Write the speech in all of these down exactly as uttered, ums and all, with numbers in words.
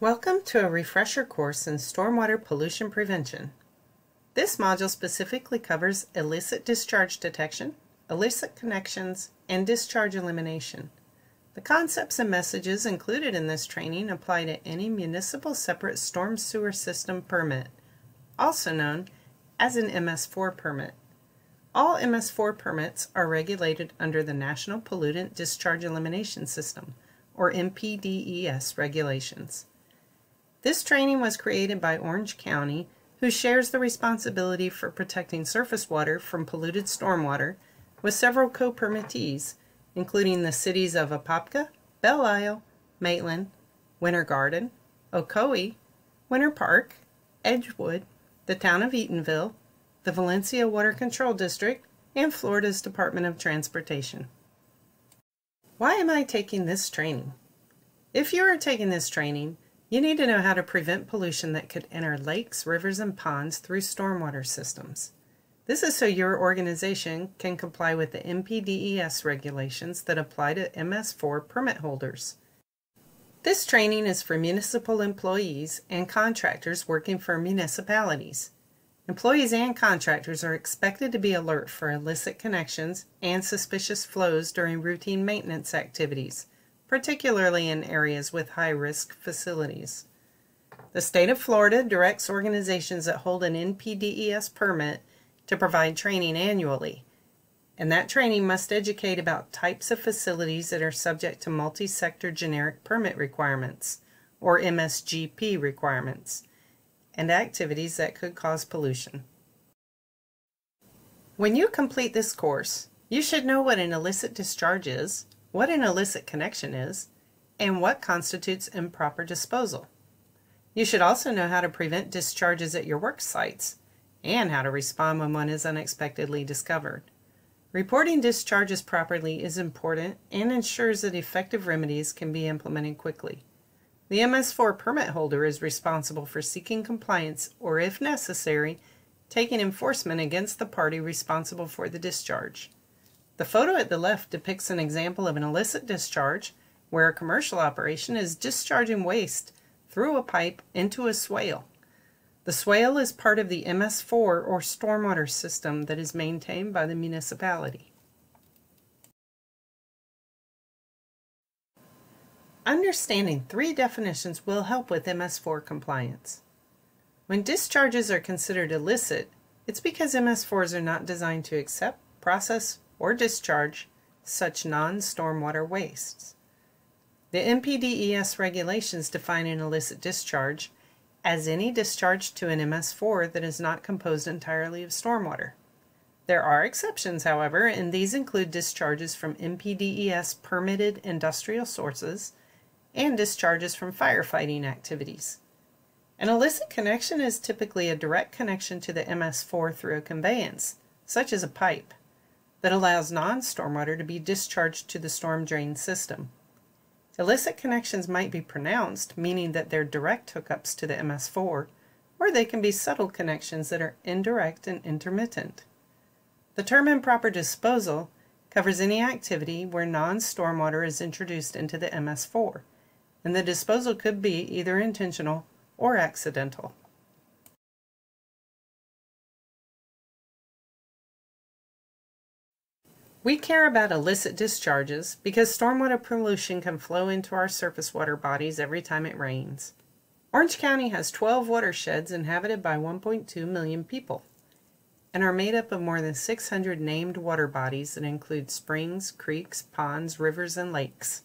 Welcome to a refresher course in stormwater pollution prevention. This module specifically covers illicit discharge detection, illicit connections, and discharge elimination. The concepts and messages included in this training apply to any municipal separate storm sewer system permit, also known as an M S four permit. All M S four permits are regulated under the National Pollutant Discharge Elimination System, or N P D E S regulations. This training was created by Orange County, who shares the responsibility for protecting surface water from polluted stormwater with several co-permittees, including the cities of Apopka, Belle Isle, Maitland, Winter Garden, Ocoee, Winter Park, Edgewood, the town of Eatonville, the Valencia Water Control District, and Florida's Department of Transportation. Why am I taking this training? If you are taking this training, you need to know how to prevent pollution that could enter lakes, rivers, and ponds through stormwater systems. This is so your organization can comply with the N P D E S regulations that apply to M S four permit holders. This training is for municipal employees and contractors working for municipalities. Employees and contractors are expected to be alert for illicit connections and suspicious flows during routine maintenance activities, particularly in areas with high-risk facilities. The state of Florida directs organizations that hold an N P D E S permit to provide training annually, and that training must educate about types of facilities that are subject to multi-sector generic permit requirements, or M S G P requirements, and activities that could cause pollution. When you complete this course, you should know what an illicit discharge is, what an illicit connection is, and what constitutes improper disposal. You should also know how to prevent discharges at your work sites and how to respond when one is unexpectedly discovered. Reporting discharges properly is important and ensures that effective remedies can be implemented quickly. The M S four permit holder is responsible for seeking compliance or, if necessary, taking enforcement against the party responsible for the discharge. The photo at the left depicts an example of an illicit discharge where a commercial operation is discharging waste through a pipe into a swale. The swale is part of the M S four or stormwater system that is maintained by the municipality. Understanding three definitions will help with M S four compliance. When discharges are considered illicit, it's because M S fours are not designed to accept, process, or discharge such non-stormwater wastes. The N P D E S regulations define an illicit discharge as any discharge to an M S four that is not composed entirely of stormwater. There are exceptions, however, and these include discharges from N P D E S permitted industrial sources and discharges from firefighting activities. An illicit connection is typically a direct connection to the M S four through a conveyance, such as a pipe, that allows non-stormwater to be discharged to the storm drain system. Illicit connections might be pronounced, meaning that they're direct hookups to the M S four, or they can be subtle connections that are indirect and intermittent. The term improper disposal covers any activity where non-stormwater is introduced into the M S four, and the disposal could be either intentional or accidental. We care about illicit discharges because stormwater pollution can flow into our surface water bodies every time it rains. Orange County has twelve watersheds inhabited by one point two million people and are made up of more than six hundred named water bodies that include springs, creeks, ponds, rivers, and lakes.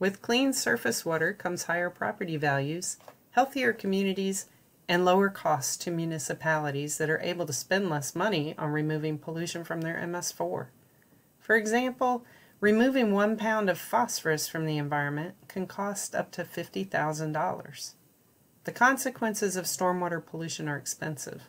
With clean surface water comes higher property values, healthier communities, and lower costs to municipalities that are able to spend less money on removing pollution from their M S four. For example, removing one pound of phosphorus from the environment can cost up to fifty thousand dollars. The consequences of stormwater pollution are expensive.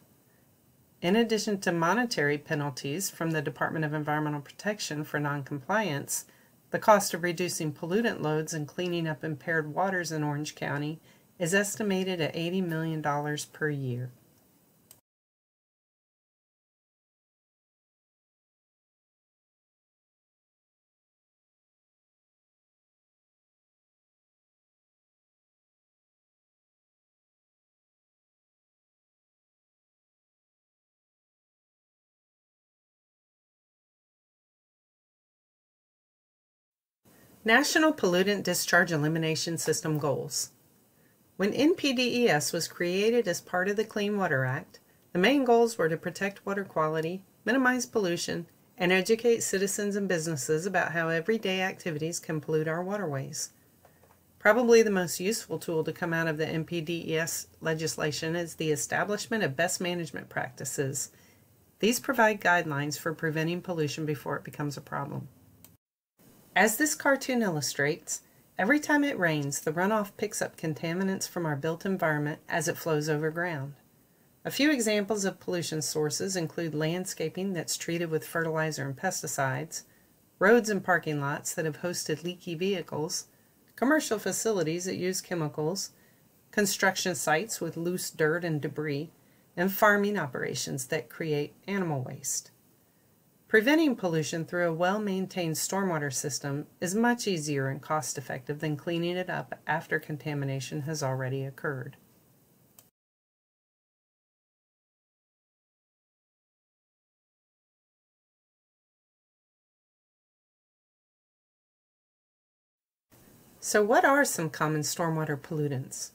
In addition to monetary penalties from the Department of Environmental Protection for noncompliance, the cost of reducing pollutant loads and cleaning up impaired waters in Orange County is estimated at eighty million dollars per year. National Pollutant Discharge Elimination System Goals. When N P D E S was created as part of the Clean Water Act, the main goals were to protect water quality, minimize pollution, and educate citizens and businesses about how everyday activities can pollute our waterways. Probably the most useful tool to come out of the N P D E S legislation is the establishment of best management practices. These provide guidelines for preventing pollution before it becomes a problem. As this cartoon illustrates, every time it rains, the runoff picks up contaminants from our built environment as it flows over ground. A few examples of pollution sources include landscaping that's treated with fertilizer and pesticides, roads and parking lots that have hosted leaky vehicles, commercial facilities that use chemicals, construction sites with loose dirt and debris, and farming operations that create animal waste. Preventing pollution through a well-maintained stormwater system is much easier and cost-effective than cleaning it up after contamination has already occurred. So what are some common stormwater pollutants?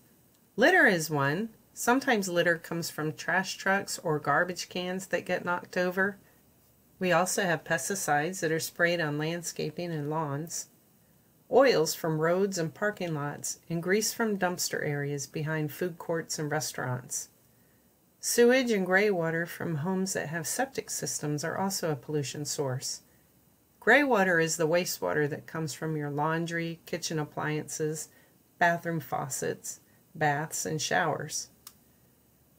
Litter is one. Sometimes litter comes from trash trucks or garbage cans that get knocked over. We also have pesticides that are sprayed on landscaping and lawns, oils from roads and parking lots, and grease from dumpster areas behind food courts and restaurants. Sewage and gray water from homes that have septic systems are also a pollution source. Gray water is the wastewater that comes from your laundry, kitchen appliances, bathroom faucets, baths, and showers.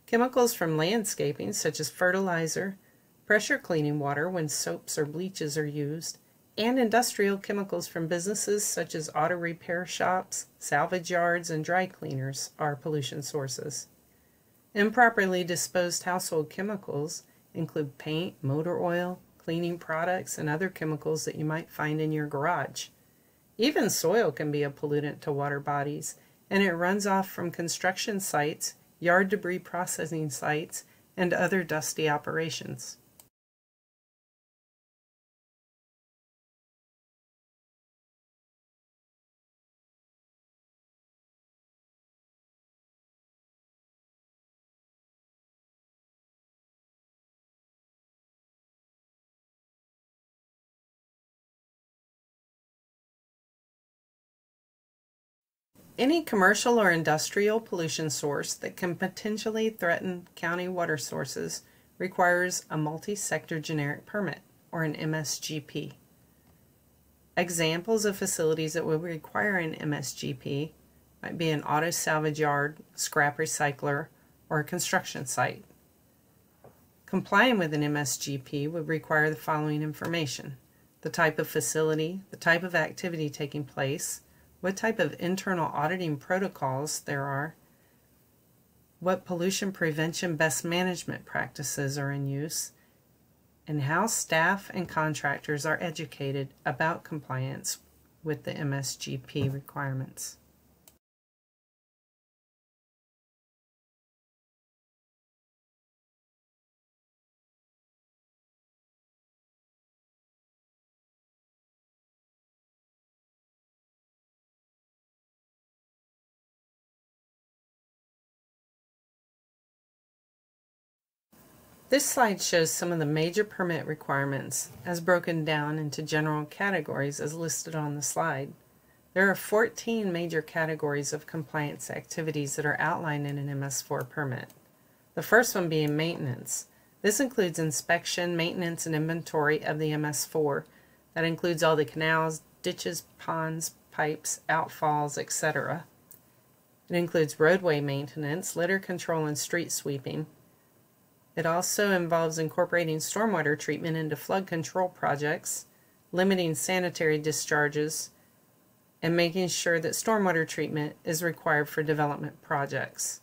Chemicals from landscaping, such as fertilizer, pressure cleaning water when soaps or bleaches are used, and industrial chemicals from businesses such as auto repair shops, salvage yards, and dry cleaners are pollution sources. Improperly disposed household chemicals include paint, motor oil, cleaning products, and other chemicals that you might find in your garage. Even soil can be a pollutant to water bodies, and it runs off from construction sites, yard debris processing sites, and other dusty operations. Any commercial or industrial pollution source that can potentially threaten county water sources requires a multi-sector generic permit, or an M S G P. Examples of facilities that would require an M S G P might be an auto salvage yard, scrap recycler, or a construction site. Complying with an M S G P would require the following information: the type of facility, the type of activity taking place, what type of internal auditing protocols there are, what pollution prevention best management practices are in use, and how staff and contractors are educated about compliance with the M S G P requirements. This slide shows some of the major permit requirements as broken down into general categories as listed on the slide. There are fourteen major categories of compliance activities that are outlined in an M S four permit. The first one being maintenance. This includes inspection, maintenance, and inventory of the M S four. That includes all the canals, ditches, ponds, pipes, outfalls, et cetera. It includes roadway maintenance, litter control, and street sweeping. It also involves incorporating stormwater treatment into flood control projects, limiting sanitary discharges, and making sure that stormwater treatment is required for development projects.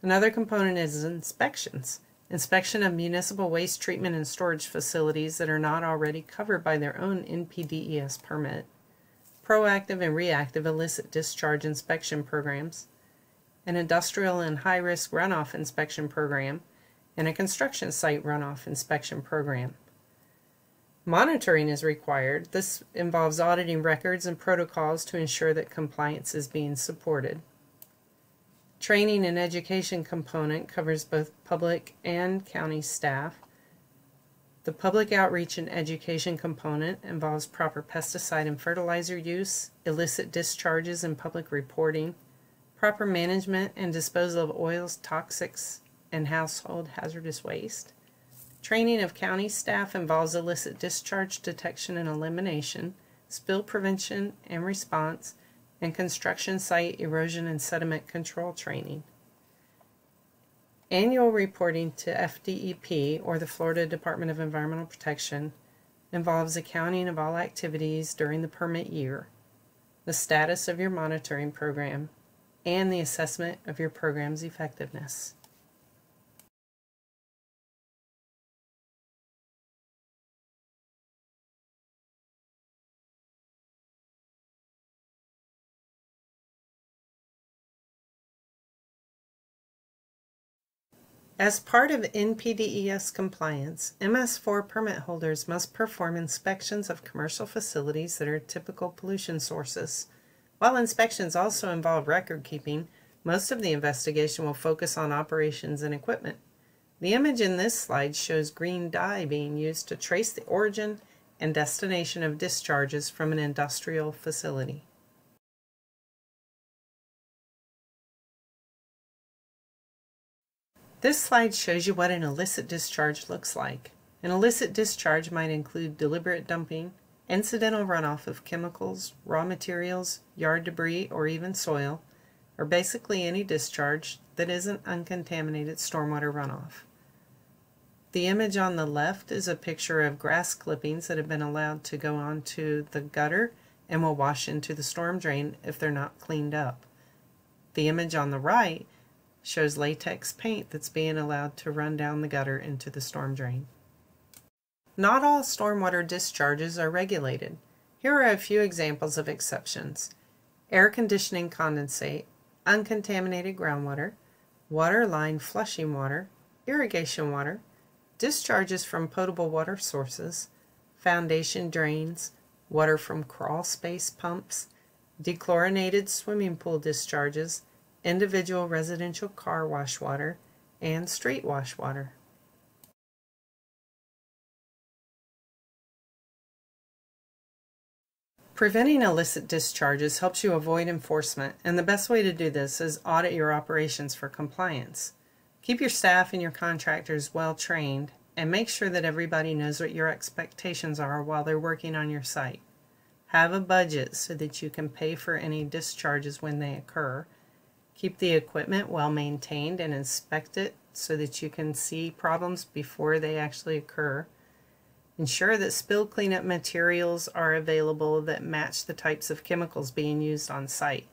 Another component is inspections. Inspection of municipal waste treatment and storage facilities that are not already covered by their own N P D E S permit, proactive and reactive illicit discharge inspection programs, an industrial and high-risk runoff inspection program, and a construction site runoff inspection program. Monitoring is required. This involves auditing records and protocols to ensure that compliance is being supported. Training and education component covers both public and county staff. The public outreach and education component involves proper pesticide and fertilizer use, illicit discharges and public reporting, proper management and disposal of oils, toxics, and household hazardous waste. Training of county staff involves illicit discharge detection and elimination, spill prevention and response, and construction site erosion and sediment control training. Annual reporting to F D E P, or the Florida Department of Environmental Protection, involves accounting of all activities during the permit year, the status of your monitoring program, and the assessment of your program's effectiveness. As part of N P D E S compliance, M S four permit holders must perform inspections of commercial facilities that are typical pollution sources. While inspections also involve record keeping, most of the investigation will focus on operations and equipment. The image in this slide shows green dye being used to trace the origin and destination of discharges from an industrial facility. This slide shows you what an illicit discharge looks like. An illicit discharge might include deliberate dumping, incidental runoff of chemicals, raw materials, yard debris, or even soil, or basically any discharge that isn't uncontaminated stormwater runoff. The image on the left is a picture of grass clippings that have been allowed to go onto the gutter and will wash into the storm drain if they're not cleaned up. The image on the right shows latex paint that's being allowed to run down the gutter into the storm drain. Not all stormwater discharges are regulated. Here are a few examples of exceptions: air conditioning condensate, uncontaminated groundwater, water line flushing water, irrigation water, discharges from potable water sources, foundation drains, water from crawl space pumps, dechlorinated swimming pool discharges, individual residential car wash water, and street wash water. Preventing illicit discharges helps you avoid enforcement, and the best way to do this is audit your operations for compliance. Keep your staff and your contractors well trained, and make sure that everybody knows what your expectations are while they're working on your site. Have a budget so that you can pay for any discharges when they occur. Keep the equipment well maintained and inspect it so that you can see problems before they actually occur. Ensure that spill cleanup materials are available that match the types of chemicals being used on site,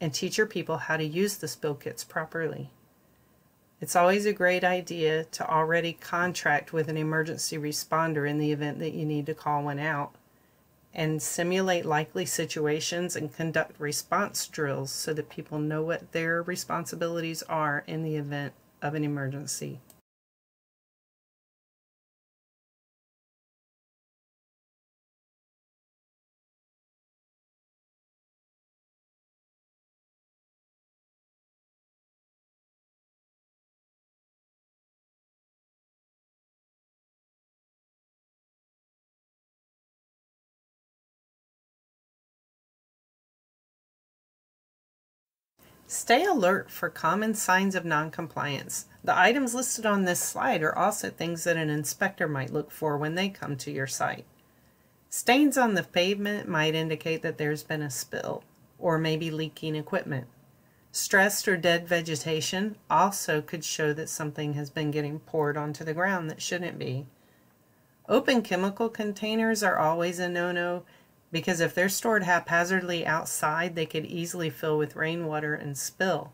and teach your people how to use the spill kits properly. It's always a great idea to already contract with an emergency responder in the event that you need to call one out, and simulate likely situations and conduct response drills so that people know what their responsibilities are in the event of an emergency. Stay alert for common signs of noncompliance. The items listed on this slide are also things that an inspector might look for when they come to your site. Stains on the pavement might indicate that there's been a spill, or maybe leaking equipment. Stressed or dead vegetation also could show that something has been getting poured onto the ground that shouldn't be. Open chemical containers are always a no-no, because if they're stored haphazardly outside, they could easily fill with rainwater and spill.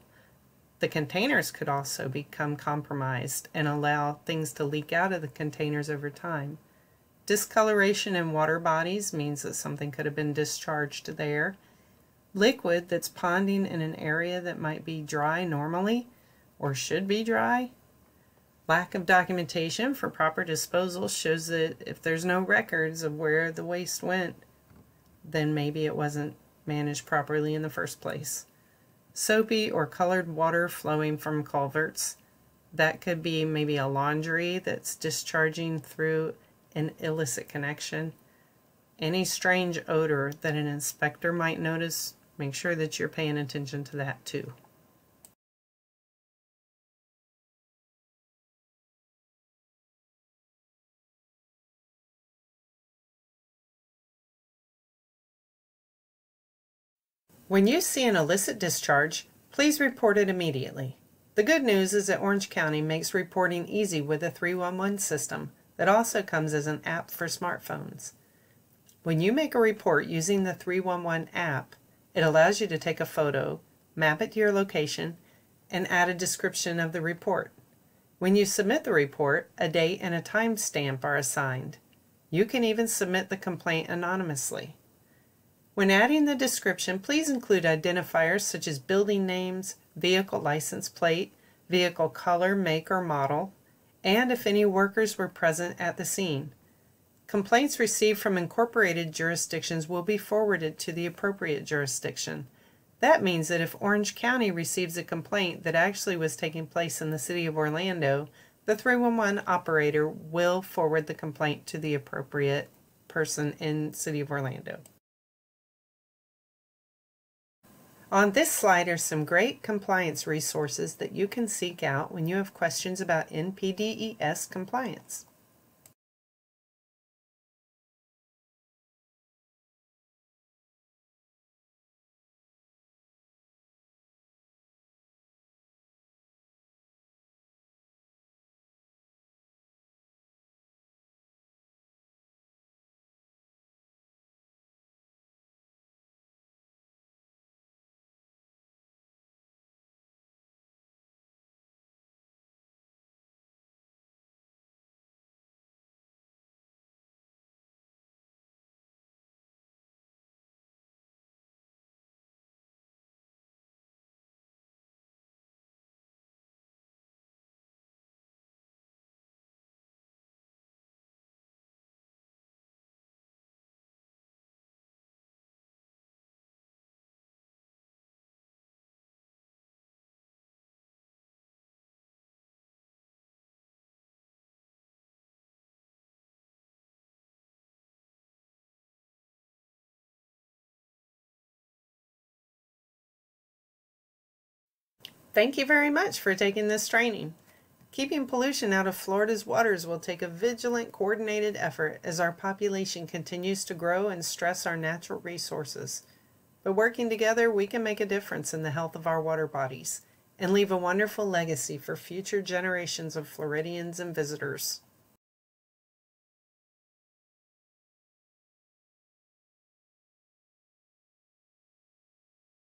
The containers could also become compromised and allow things to leak out of the containers over time. Discoloration in water bodies means that something could have been discharged there. Liquid that's ponding in an area that might be dry normally, or should be dry. Lack of documentation for proper disposal shows that if there's no records of where the waste went, then maybe it wasn't managed properly in the first place. Soapy or colored water flowing from culverts. That could be maybe a laundry that's discharging through an illicit connection. Any strange odor that an inspector might notice, make sure that you're paying attention to that too. When you see an illicit discharge, please report it immediately. The good news is that Orange County makes reporting easy with a three one one system that also comes as an app for smartphones. When you make a report using the three one one app, it allows you to take a photo, map it to your location, and add a description of the report. When you submit the report, a date and a timestamp are assigned. You can even submit the complaint anonymously. When adding the description, please include identifiers such as building names, vehicle license plate, vehicle color, make, or model, and if any workers were present at the scene. Complaints received from incorporated jurisdictions will be forwarded to the appropriate jurisdiction. That means that if Orange County receives a complaint that actually was taking place in the city of Orlando, the three one one operator will forward the complaint to the appropriate person in the city of Orlando. On this slide are some great compliance resources that you can seek out when you have questions about N P D E S compliance. Thank you very much for taking this training. Keeping pollution out of Florida's waters will take a vigilant, coordinated effort as our population continues to grow and stress our natural resources. But working together, we can make a difference in the health of our water bodies and leave a wonderful legacy for future generations of Floridians and visitors.